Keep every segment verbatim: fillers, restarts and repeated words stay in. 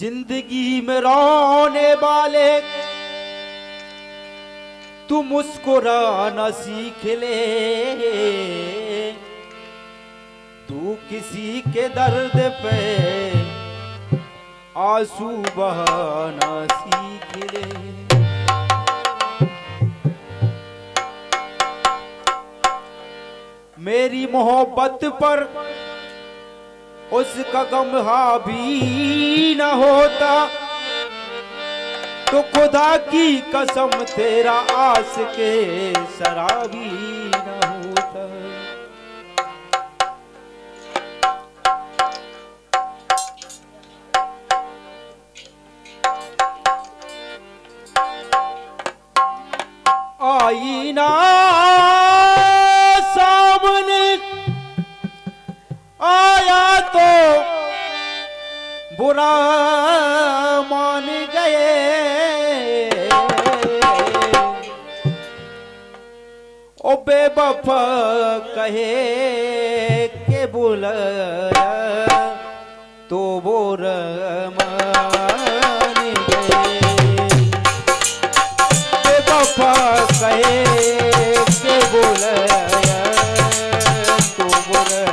जिंदगी में रोने वाले तू मुस्कुराना सीख ले, तू किसी के दर्द पे आंसू बहाना सीख ले। मेरी मोहब्बत पर उसका गम हावी न होता, तो खुदा की कसम तेरा आस के शराबी न होता। आईना बुरा मान गए ओ बेवफा कहे के बुलाया, तो बुरा मान गए। बेवफा कहे के बुलाया, तो बुरा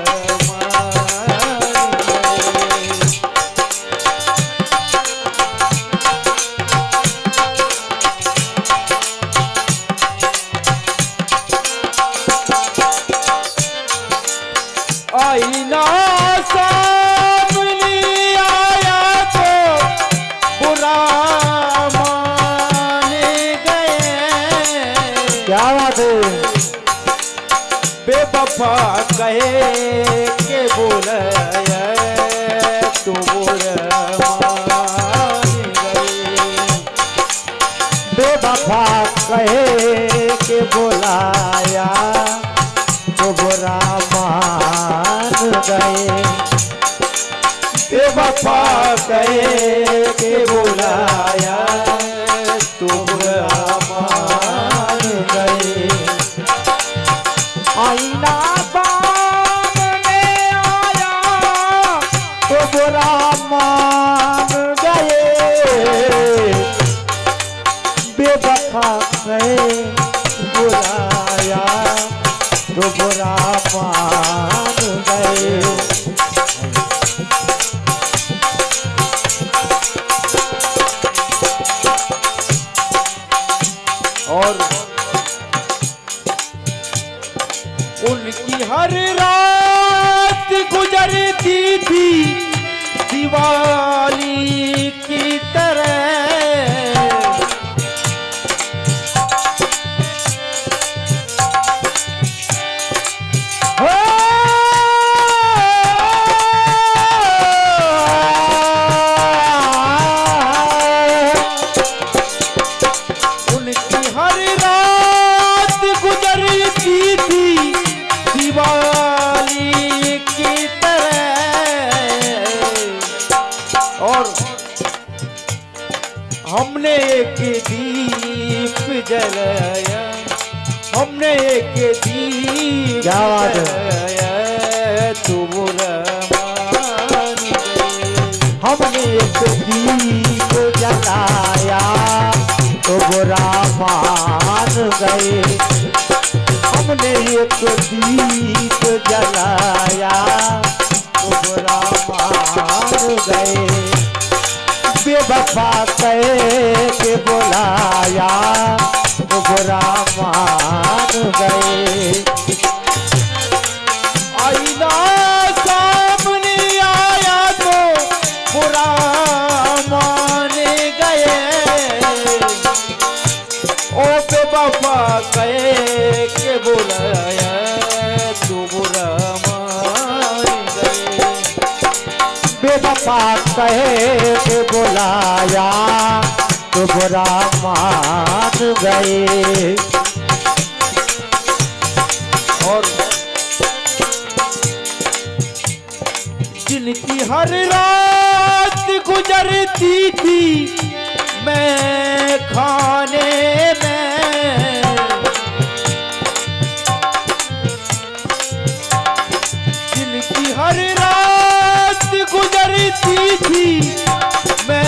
बेवफा कहे के बुलाया, तो बुरा मान गए। बेवफा कहे के बुलाया, तो बुरा मान गए। बेवफा कहे के बुलाया, तो बुरा मान गए। आईना सामने आया, तो बुरा मान गए। बेवफा कहे बुलाया, तो बुरा मान गए। और उनकी हर रात गुजरती थी दिवाली की तरह। हो उनकी हर रात गुजरती थी दिवाली की तरह। और हमने एक दीप जलाया, हमने एक दीप जलाया, तो बुरा मान गए। हमने एक दीप जलाया, तो बुरा मान गए। हमने एक दीप जलाया, तो बुरा मान गए। बेवफा कहे के बुलाया, तो बुरा मान गए। आईना सामने आया, तो बुरा मान गए। ओ बेवफा कहे के बुलाया, तो बुरा मान गए। बेवफा कहे के बुलाया, तो बुरा मान गए। और जिनकी हर रात गुजरती थी मैं खाने में, हर रात गुजरती थी मैं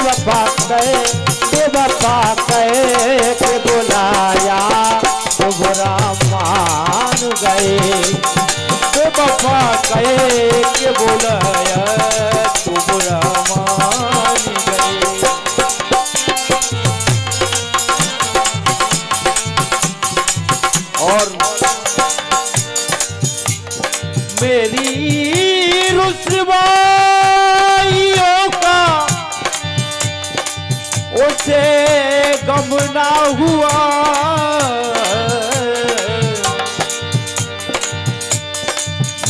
बेवफा कहके बेवफा कहके बुलाया बुरा मान गए। बेवफा कहके बुलाया बुरा मान गए। और मेरी रुसवाइयों का उसे गम ना हुआ,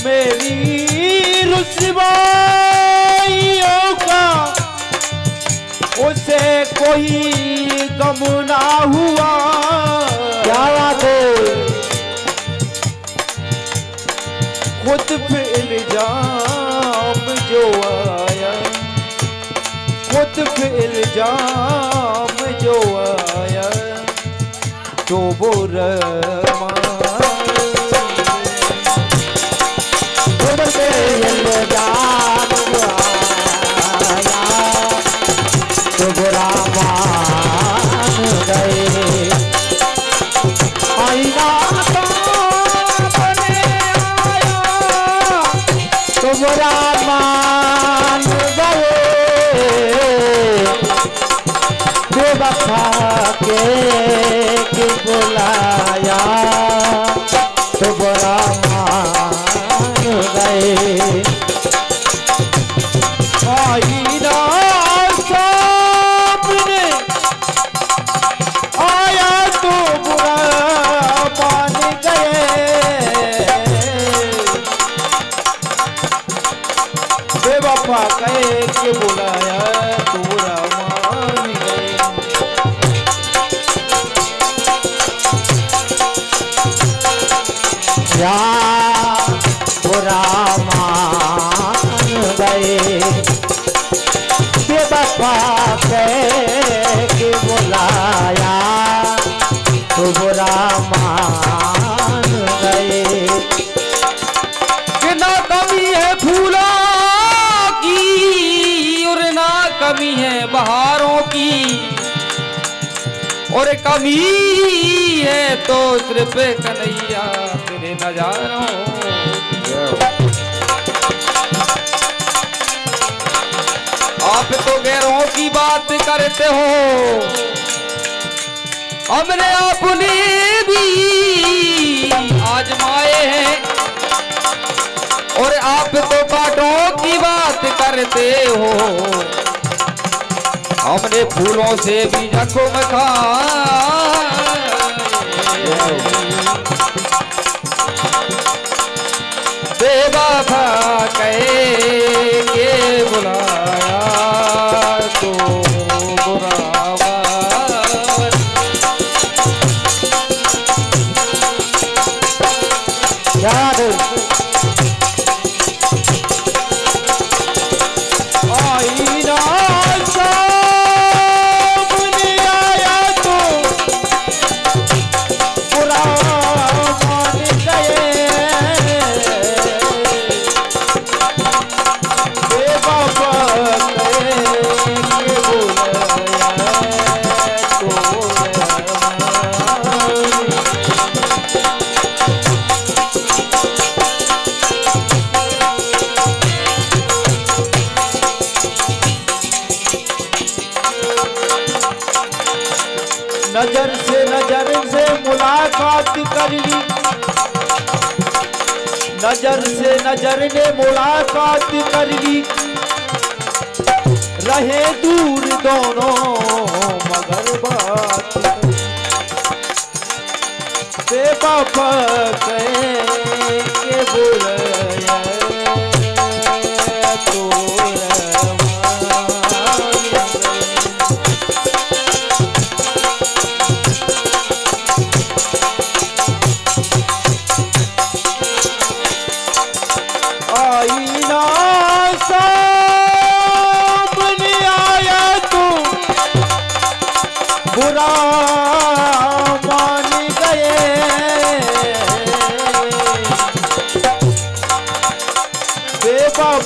मेरी रुसवाइयों का उसे कोई गम ना हुआ। क्या बात है, खुद पे इल्जाम जो आया, खुद पे इल्जाम जो आया तो बुरा मान खुद पे इल्जाम जो आया तो बुरा मान गए। आईना बुरा मान गए। बेवफा कहके बुलाया तो बुरा मान गए। आईना सामने आया तो बुरा मान गए। बेवफा कहके बुलाया तो बुरा मान गए। या बुरा मान गए। बेवफा कहके बुलाया तो बुरा मान गए। कितना कमी है फूला कमी है बहारों की, और कमी है तो सिर्फ कन्हैया तेरे नजारों। आप तो गैरों की बात करते हो, हमने अपने भी आजमाए हैं। और आप तो कांटों की बात करते हो, हमने फूलों से भी जख्म खाए। बेवफा कहके बुलाया तो बुरा मान। याद नजर से नजर से मुलाकात कर ली, नजर से नजर ने मुलाकात कर ली। रहे दूर दोनों मगर बात बेवफा कहके बुलाया। बुरा मान गए। बेवफा